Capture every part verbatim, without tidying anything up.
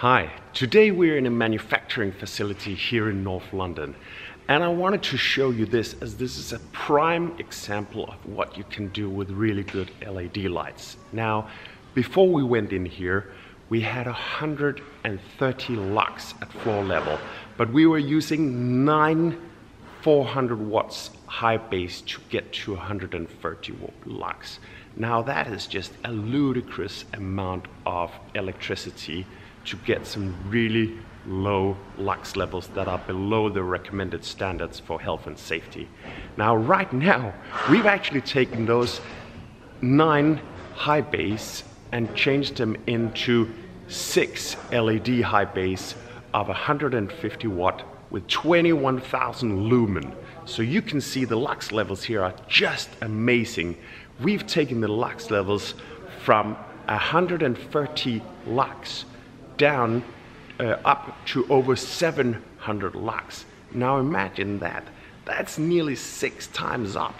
Hi, today we're in a manufacturing facility here in North London, and I wanted to show you this as this is a prime example of what you can do with really good L E D lights. Now, before we went in here, we had one hundred thirty lux at floor level, but we were using nine four hundred watts high base to get to one hundred thirty watt lux. Now that is just a ludicrous amount of electricity to get some really low lux levels that are below the recommended standards for health and safety. Now right now we've actually taken those nine high bays and changed them into six L E D high bays of one hundred fifty watt with twenty-one thousand lumen. So you can see the lux levels here are just amazing. We've taken the lux levels from one hundred thirty lux down uh, up to over seven hundred lux. Now imagine that. That's nearly six times up.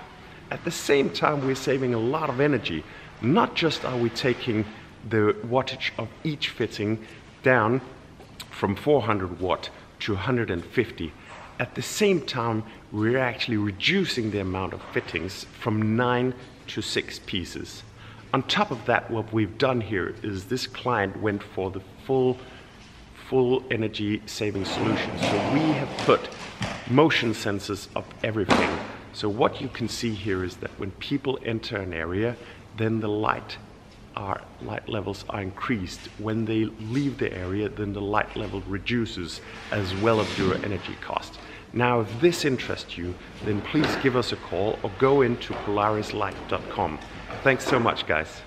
At the same time, we're saving a lot of energy. Not just are we taking the wattage of each fitting down from four hundred watt to one hundred fifty. At the same time, we're actually reducing the amount of fittings from nine to six pieces. On top of that, what we've done here is this client went for the full full energy saving solution. So we have put motion sensors of everything. So what you can see here is that when people enter an area, then the light are light levels are increased. When they leave the area, then the light level reduces, as well as your energy cost. Now, if this interests you, then please give us a call or go into polaris light dot com. Thanks so much, guys.